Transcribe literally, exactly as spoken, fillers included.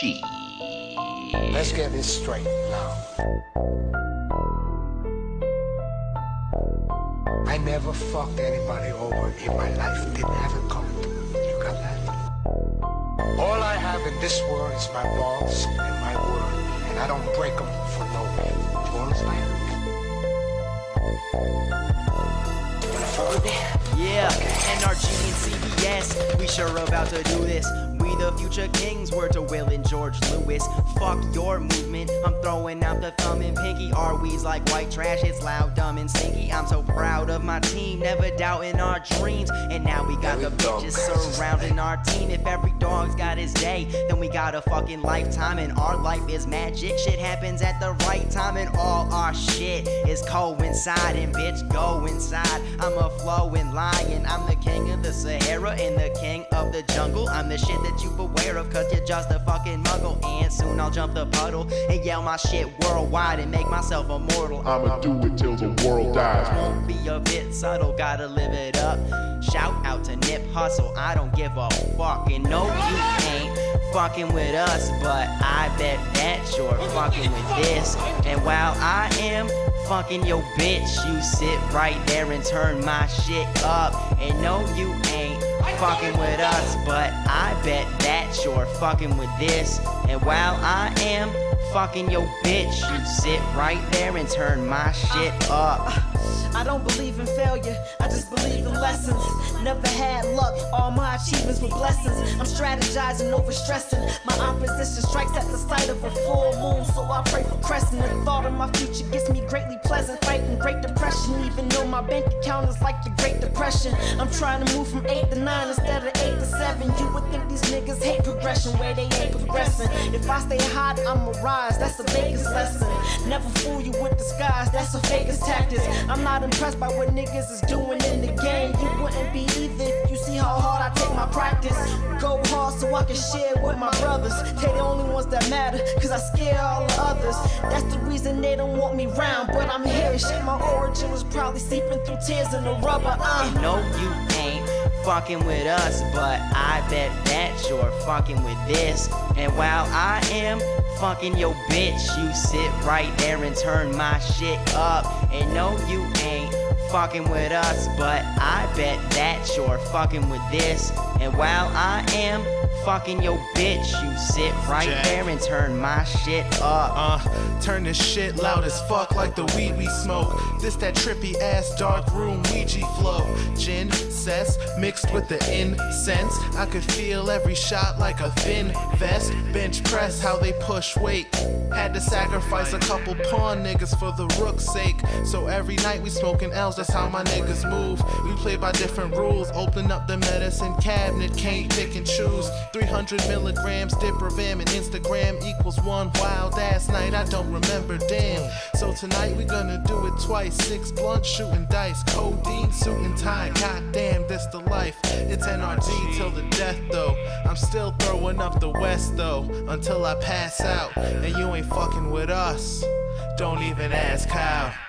she. Let's get this straight now. I never fucked anybody over in my life. Didn't have a comment. You got that? All I have in this world is my balls and my word, and I don't break them for no one. You understand? You wanna follow me? Yeah, N R G and C B S, we sure about to do this. We the future kings, word to Will and George Lewis. Fuck your movement, I'm throwing out the thumb and pinky. R We's like white trash, it's loud, dumb, and stinky. I'm so proud of my team, never doubting our dreams. And now we got the bitches surrounding our team. If every dog's got his day, then we got a fucking lifetime. And our life is magic, shit happens at the right time. And all our shit is coinciding, bitch, go inside. I'm a flowing line. I'm the king of the Sahara and the king of the jungle. I'm the shit that you beware of, cause you're just a fucking muggle. And soon I'll jump the puddle and yell my shit worldwide and make myself immortal. I'ma do it till the world dies. Won't be a bit subtle, gotta live it up. Shout out to Nip Hustle, I don't give a fuck. And no, you ain't fucking with us, but I bet that you're fucking with this. And while I am fucking your bitch, you sit right there and turn my shit up. And no, you ain't fucking with us, but I bet that you're fucking with this. And while I am fucking your bitch, you sit right there and turn my shit up. I don't believe in failure, I just believe in lessons. Never had luck, all my achievements were blessings. I'm strategizing over stressing. My opposition strikes at the sight of a full moon, so I pray for crescent. The thought of my future gets me greatly pleasant. Fighting Great Depression, even though my bank account is like the Great Depression. I'm trying to move from eight to nine instead of eight to seven. You would think these niggas hate progression where they ain't progressing. If I stay hot, I'ma rise, that's a Vegas lesson. Never fool you with disguise, that's a Vegas tactic. I'm not impressed by what niggas is doing in the game. You wouldn't be either if you see how hard I take my practice. Go hard so I can share with my brothers. They the only ones that matter, cause I scare all the others. That's the reason they don't want me round, but I'm here and shit. My origin was probably seeping through tears in the rubber. uh. No, you ain't fucking with us, but I bet that you're fucking with this. And while I am fucking your bitch, you sit right there and turn my shit up. And no, you ain't fucking with us, but I bet that you're fucking with this. And while I am fucking your bitch, you sit right Jack. there and turn my shit up. Uh, turn this shit loud as fuck like the weed we smoke. This that trippy ass dark room Ouija flow. Gin, cess, mixed with the incense. I could feel every shot like a thin vest. Bench press, how they push weight. Had to sacrifice a couple pawn niggas for the rook's sake. So every night we smoking L's, that's how my niggas move. We play by different rules. Open up the medicine cabinet, can't pick and choose. three hundred milligrams, Dipravam, and Instagram equals one wild ass night. I don't remember, damn. So tonight we gonna do it twice. Six blunt, shooting dice, codeine, suit and tie. Goddamn, this the life. It's N R G till the death though. I'm still throwing up the West though, until I pass out. And you ain't fucking with us. Don't even ask how.